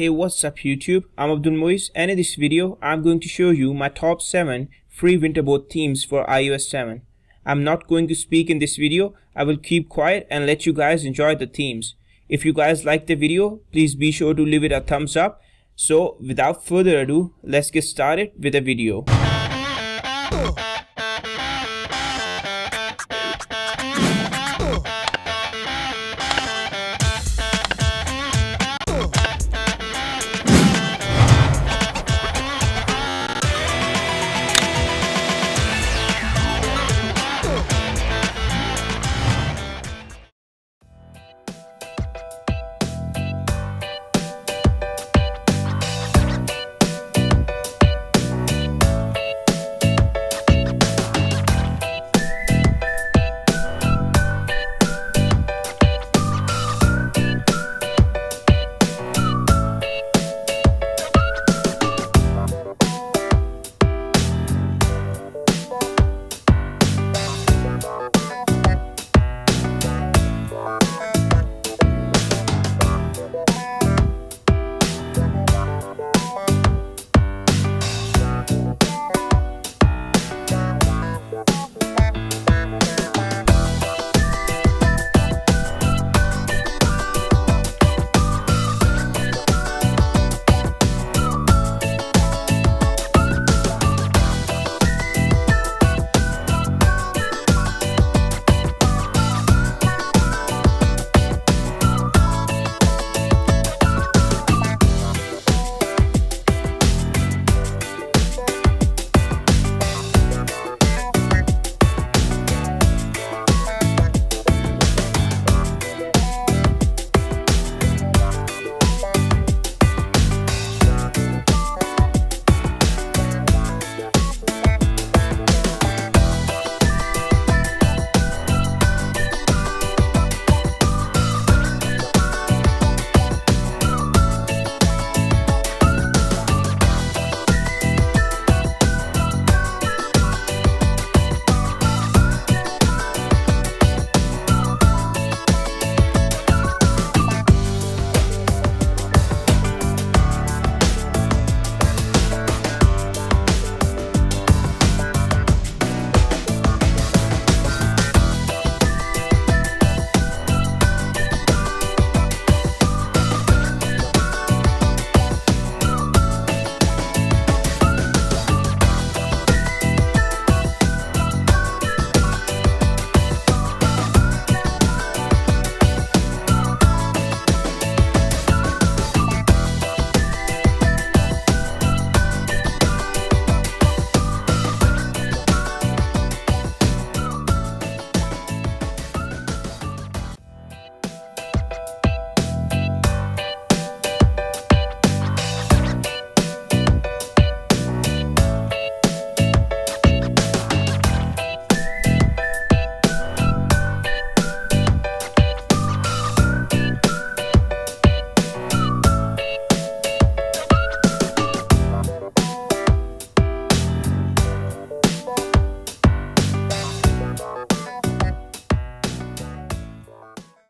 Hey, what's up YouTube? I'm Abdul Moiz, and in this video I'm going to show you my top 7 free WinterBoard themes for iOS 7. I'm not going to speak in this video. I will keep quiet and let you guys enjoy the themes. If you guys like the video, please be sure to leave it a thumbs up. So without further ado, let's get started with the video.